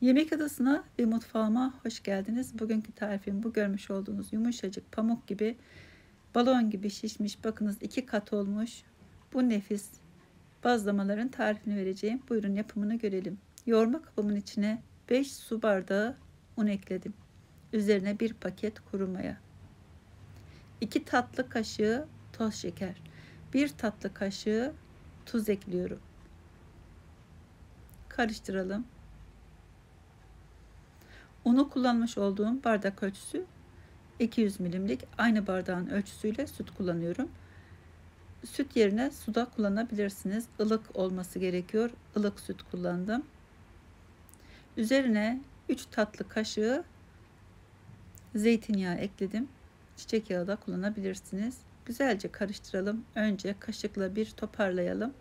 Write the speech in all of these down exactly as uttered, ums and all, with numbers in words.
Yemek adasına ve mutfağıma hoş geldiniz. Bugünkü tarifim bu görmüş olduğunuz yumuşacık pamuk gibi, balon gibi şişmiş, bakınız iki kat olmuş bu nefis bazlamaların tarifini vereceğim. Buyurun yapımını görelim. Yoğurma kabımın içine beş su bardağı un ekledim. Üzerine bir paket kuru maya, iki tatlı kaşığı toz şeker, bir tatlı kaşığı tuz ekliyorum. Karıştıralım. Unu kullanmış olduğum bardak ölçüsü iki yüz milimlik, aynı bardağın ölçüsüyle süt kullanıyorum. Süt yerine suda kullanabilirsiniz. Ilık olması gerekiyor. Ilık süt kullandım. Üzerine üç tatlı kaşığı zeytinyağı ekledim. Çiçek yağı da kullanabilirsiniz. Güzelce karıştıralım. Önce kaşıkla bir toparlayalım.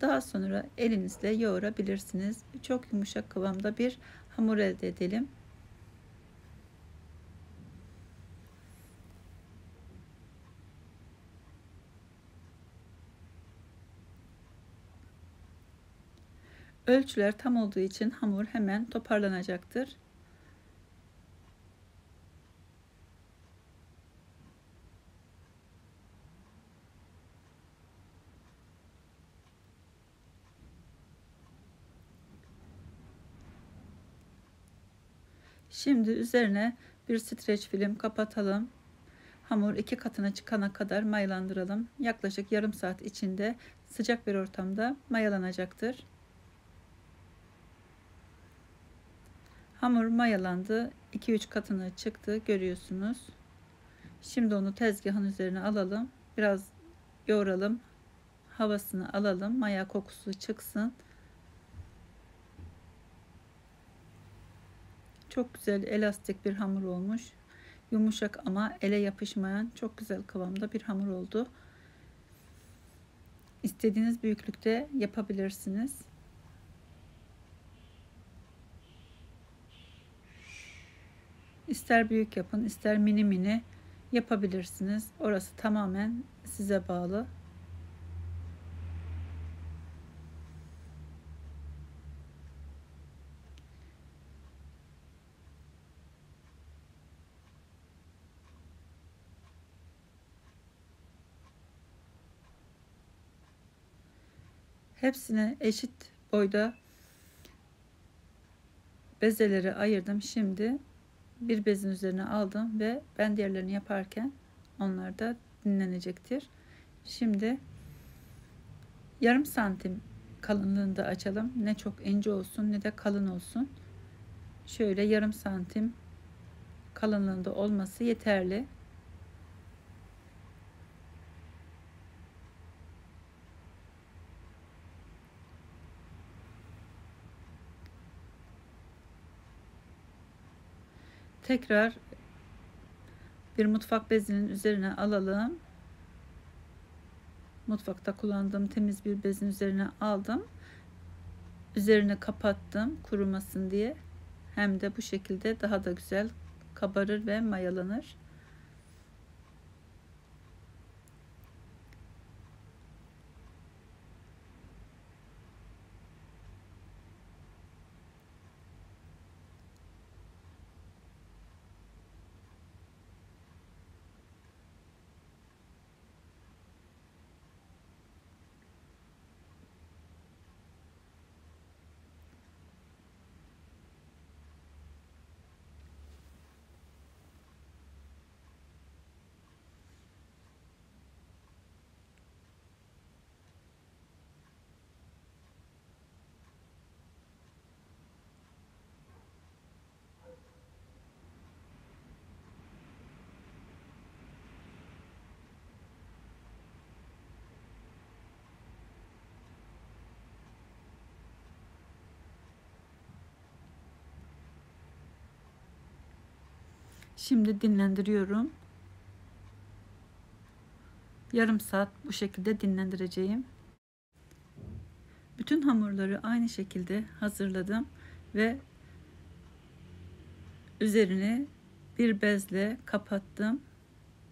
Daha sonra elinizle yoğurabilirsiniz. Çok yumuşak kıvamda bir hamur elde edelim. Ölçüler tam olduğu için hamur hemen toparlanacaktır. Şimdi üzerine bir streç film kapatalım. Hamur iki katına çıkana kadar mayalandıralım. Yaklaşık yarım saat içinde sıcak bir ortamda mayalanacaktır. Hamur mayalandı. iki üç katına çıktı. Görüyorsunuz. Şimdi onu tezgahın üzerine alalım. Biraz yoğuralım. Havasını alalım. Maya kokusu çıksın. Çok güzel elastik bir hamur olmuş. Yumuşak ama ele yapışmayan çok güzel kıvamda bir hamur oldu. İstediğiniz büyüklükte yapabilirsiniz. İster büyük yapın, ister mini mini yapabilirsiniz. Orası tamamen size bağlı. Hepsine eşit boyda bezelere ayırdım. Şimdi bir bezin üzerine aldım ve ben diğerlerini yaparken onlar da dinlenecektir. Şimdi yarım santim kalınlığında açalım. Ne çok ince olsun ne de kalın olsun. Şöyle yarım santim kalınlığında olması yeterli. Tekrar bir mutfak bezinin üzerine alalım. Mutfakta kullandığım temiz bir bezin üzerine aldım. Üzerine kapattım kurumasın diye. Hem de bu şekilde daha da güzel kabarır ve mayalanır. Şimdi dinlendiriyorum. Yarım saat bu şekilde dinlendireceğim. Bütün hamurları aynı şekilde hazırladım ve üzerini bir bezle kapattım.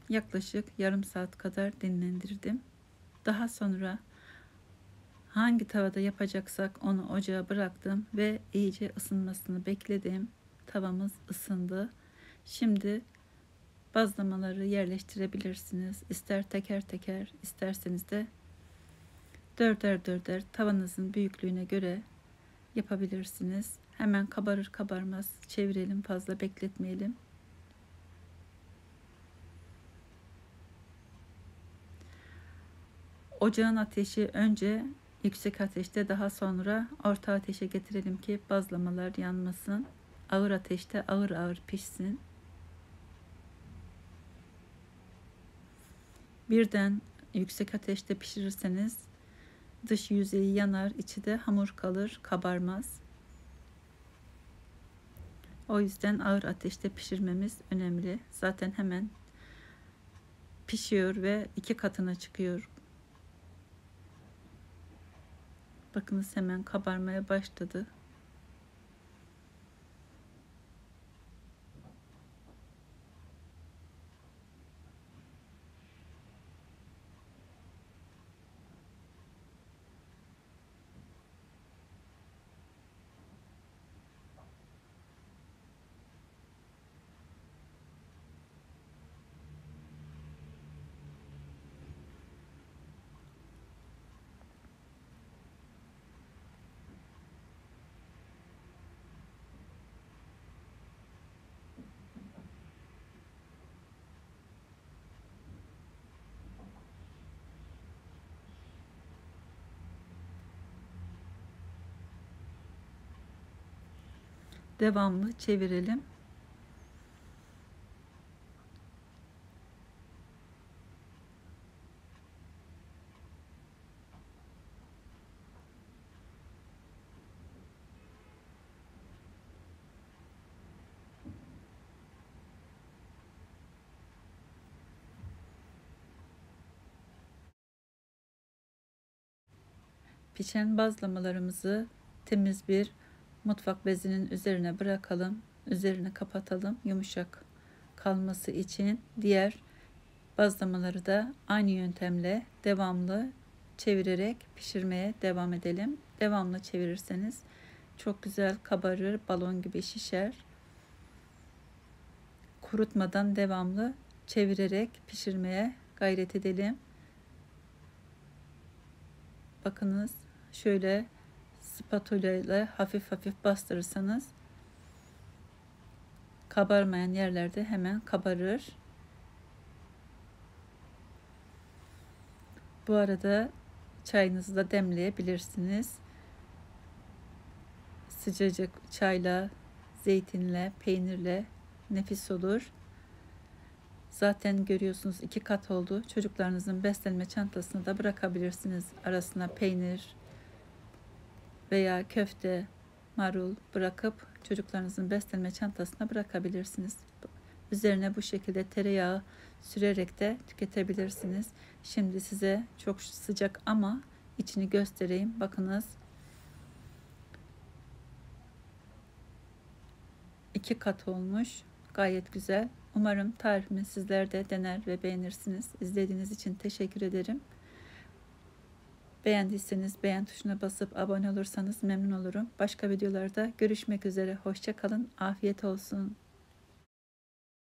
Yaklaşık yarım saat kadar dinlendirdim. Daha sonra Hangi tavada yapacaksak onu ocağa bıraktım ve iyice ısınmasını bekledim. Tavamız ısındı. Şimdi bazlamaları yerleştirebilirsiniz. İster teker teker, isterseniz de dörder dörder tavanızın büyüklüğüne göre yapabilirsiniz. Hemen kabarır kabarmaz çevirelim, fazla bekletmeyelim. Ocağın ateşi önce yüksek ateşte, daha sonra orta ateşe getirelim ki bazlamalar yanmasın. Ağır ateşte ağır ağır pişsin. Birden yüksek ateşte pişirirseniz dış yüzeyi yanar, içi de hamur kalır, kabarmaz. O yüzden ağır ateşte pişirmemiz önemli. Zaten hemen pişiyor ve iki katına çıkıyor. Bakınız hemen kabarmaya başladı. Devamlı çevirelim. Pişen bazlamalarımızı temiz bir mutfak bezinin üzerine bırakalım. Üzerine kapatalım. Yumuşak kalması için diğer bazlamaları da aynı yöntemle devamlı çevirerek pişirmeye devam edelim. Devamlı çevirirseniz çok güzel kabarır, balon gibi şişer. Kurutmadan devamlı çevirerek pişirmeye gayret edelim. Bakınız şöyle spatula ile hafif hafif bastırırsanız kabarmayan yerlerde hemen kabarır. Bu arada çayınızı da demleyebilirsiniz. Sıcacık çayla, zeytinle, peynirle nefis olur. Zaten görüyorsunuz iki kat oldu. Çocuklarınızın beslenme çantasını da bırakabilirsiniz. Arasına peynir veya köfte, marul bırakıp çocuklarınızın beslenme çantasına bırakabilirsiniz. Üzerine bu şekilde tereyağı sürerek de tüketebilirsiniz. Şimdi size çok sıcak ama içini göstereyim. Bakınız iki kat olmuş. Gayet güzel. Umarım tarifimi sizler de dener ve beğenirsiniz. İzlediğiniz için teşekkür ederim. Beğendiyseniz beğen tuşuna basıp abone olursanız memnun olurum. Başka videolarda görüşmek üzere. Hoşça kalın. Afiyet olsun.